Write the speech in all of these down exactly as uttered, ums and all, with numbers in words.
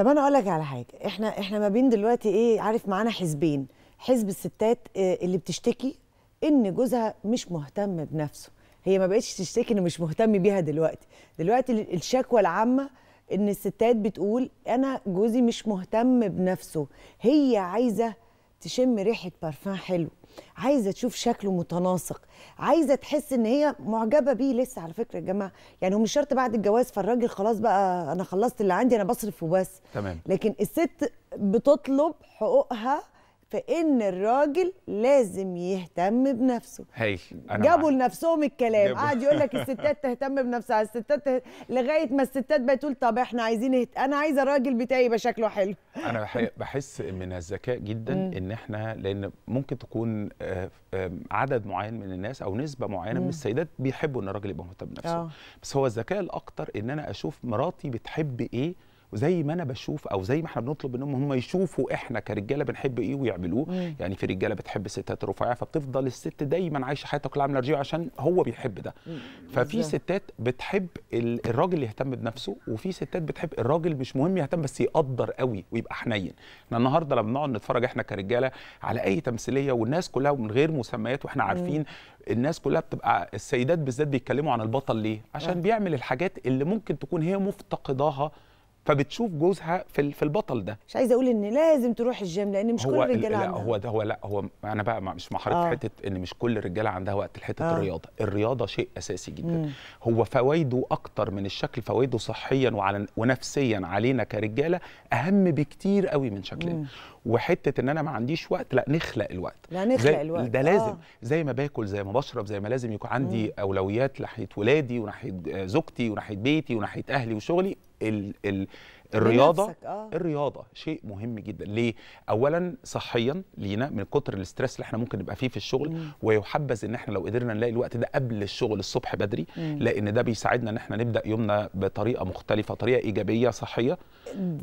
طب انا اقول لك على حاجه، احنا احنا ما بين دلوقتي ايه، عارف، معانا حزبين، حزب الستات اللي بتشتكي ان جوزها مش مهتم بنفسه، هي ما بقتش تشتكي انه مش مهتم بيها دلوقتي، دلوقتي الشكوى العامه ان الستات بتقول انا جوزي مش مهتم بنفسه، هي عايزه تشم ريحه بارفان حلو، عايزه تشوف شكله متناسق، عايزه تحس ان هي معجبه بيه لسه. على فكره يا جماعه، يعني هو مش شرط بعد الجواز، فالراجل خلاص بقى انا خلصت اللي عندي، انا بصرف وبس، تمام. لكن الست بتطلب حقوقها في ان الراجل لازم يهتم بنفسه. هي أنا جابوا لنفسهم الكلام، قعد يقول لك الستات تهتم بنفسها، الستات ته... لغايه ما الستات بقت تقول طب احنا عايزين اهت... انا عايزه الراجل بتاعي يبقى شكله حلو. انا بحس من الذكاء جدا م. ان احنا، لان ممكن تكون عدد معين من الناس او نسبه معينه م. من السيدات بيحبوا ان الراجل يبقى مهتم بنفسه، أوه. بس هو الذكاء الاكتر ان انا اشوف مراتي بتحب ايه، وزي ما انا بشوف او زي ما احنا بنطلب انهم هم يشوفوا احنا كرجاله بنحب ايه ويعملوه. مم. يعني في رجاله بتحب ستات رفيعه، فبتفضل الست دايما عايشه حياتها كلها عامله رجيع عشان هو بيحب ده. مم. ففي مم. ستات بتحب الراجل يهتم بنفسه، وفي ستات بتحب الراجل مش مهم يهتم بس يقدر قوي ويبقى حنين. احنا النهارده لما بنقعد نتفرج احنا كرجاله على اي تمثيليه والناس كلها ومن غير مسميات واحنا عارفين، مم. الناس كلها بتبقى، السيدات بالذات بيتكلموا عن البطل ليه؟ عشان مم. بيعمل الحاجات اللي ممكن تكون هي مفتقداها، فبتشوف جوزها في في البطل ده. مش عايزه اقول ان لازم تروح الجيم لان مش كل الرجاله عندها، هو ده هو، لا هو انا بقى مش مع حضرتك آه. في حته ان مش كل الرجاله عندها وقت لحته آه. الرياضه، الرياضه شيء اساسي جدا. مم. هو فوائده اكتر من الشكل، فوائده صحيا وعلى ونفسيا علينا كرجاله اهم بكتير قوي من شكلنا. مم. وحته ان انا ما عنديش وقت، لا نخلق الوقت، لا نخلق الوقت ده لازم، آه. زي ما باكل، زي ما بشرب، زي ما لازم يكون عندي مم. اولويات ناحيه ولادي وناحيه زوجتي وناحيه بيتي وناحيه اهلي وشغلي. ال ال الرياضه آه. الرياضه شيء مهم جدا. ليه؟ اولا صحيا لينا من كتر الاسترس اللي احنا ممكن نبقى فيه في الشغل، مم. ويحبذ ان احنا لو قدرنا نلاقي الوقت ده قبل الشغل الصبح بدري، مم. لان ده بيساعدنا ان احنا نبدا يومنا بطريقه مختلفه، طريقه ايجابيه صحيه.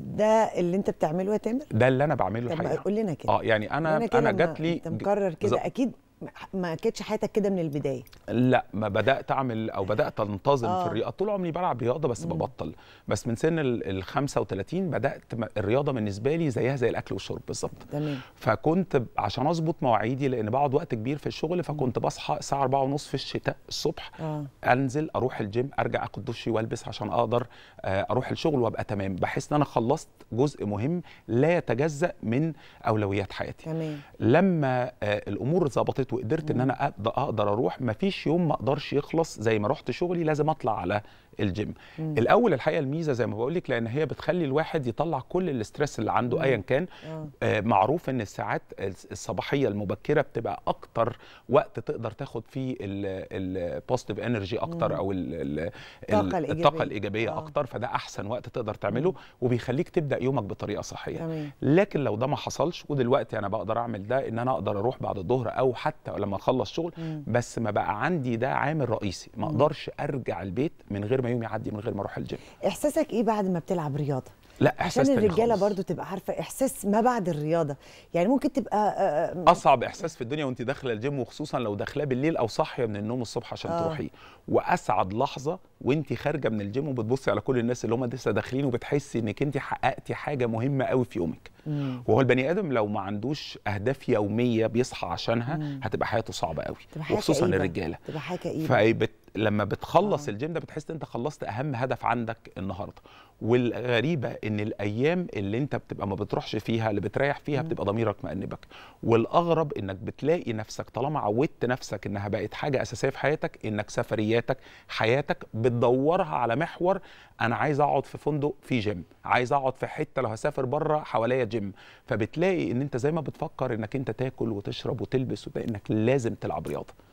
ده اللي انت بتعمله يا تامر؟ ده اللي انا بعمله الحقيقه. طب قول لنا كده. اه يعني انا انا جات لي، انت مكرر كده اكيد، ما كانتش حياتك كده من البدايه؟ لا، ما بدات اعمل او بدات انتظم آه. في الرياضه. طول عمري بلعب رياضه بس مم. ببطل، بس من سن ال خمسة وتلاتين بدات الرياضه بالنسبه لي زيها زي الاكل والشرب بالظبط، تمام. فكنت عشان اظبط مواعيدي لان بقعد وقت كبير في الشغل، فكنت بصحى الساعه أربعة وتلاتين في الشتاء الصبح، آه. انزل اروح الجيم، ارجع اخد دشي والبس عشان اقدر اروح الشغل وابقى تمام. بحس ان انا خلصت جزء مهم لا يتجزأ من اولويات حياتي، تمام. لما الامور ظبطت وقدرت ان انا اقدر اروح، مفيش يوم ما اقدرش يخلص زي ما رحت شغلي، لازم اطلع على الجيم. مم. الاول الحقيقه الميزه زي ما بقول لك، لان هي بتخلي الواحد يطلع كل الاسترس اللي عنده ايا كان. آه معروف ان الساعات الصباحيه المبكره بتبقى اكتر وقت تقدر تاخد فيه البوزيتيف انرجي اكتر، مم. او ال ال الطاقه الايجابيه, الطاقة الإيجابية آه. اكتر، فده احسن وقت تقدر تعمله، وبيخليك تبدا يومك بطريقه صحيه. مم. لكن لو ده ما حصلش، ودلوقتي انا بقدر اعمل ده، ان انا اقدر اروح بعد الظهر او حتى حتى لما اخلص شغل، مم. بس ما بقى عندي ده عامل رئيسي، ما اقدرش ارجع البيت من غير ما يومي يعدي من غير ما اروح الجيم. احساسك ايه بعد ما بتلعب رياضه؟ لا احساس تاني خالص. عشان الرجاله برضو تبقى عارفه احساس ما بعد الرياضه، يعني ممكن تبقى اصعب احساس في الدنيا وانت داخله الجيم، وخصوصا لو داخلاه بالليل او صاحيه من النوم الصبح عشان آه. تروحيه، واسعد لحظه وانت خارجه من الجيم وبتبصي على كل الناس اللي هم لسه داخلين، وبتحسي انك انت حققتي حاجه مهمه قوي في يومك. مم. وهو البني ادم لو ما عندوش اهداف يوميه بيصحى عشانها، مم. هتبقى حياته صعبه قوي، وخصوصا الرجاله تبقى حاجه كئيبه. فبت... لما بتخلص آه. الجيم ده بتحس ان انت خلصت اهم هدف عندك النهارده. والغريبه ان الايام اللي انت بتبقى ما بتروحش فيها، اللي بتريح فيها، بتبقى ضميرك مأنبك. والاغرب انك بتلاقي نفسك طالما عودت نفسك انها بقت حاجه اساسيه في حياتك، انك سفرياتك، حياتك بتدورها على محور، انا عايز اقعد في فندق في جيم، عايز اقعد في حته لو هسافر بره حواليا جيم. فبتلاقي ان انت زي ما بتفكر انك انت تاكل وتشرب وتلبس، وده انك لازم تلعب رياضه.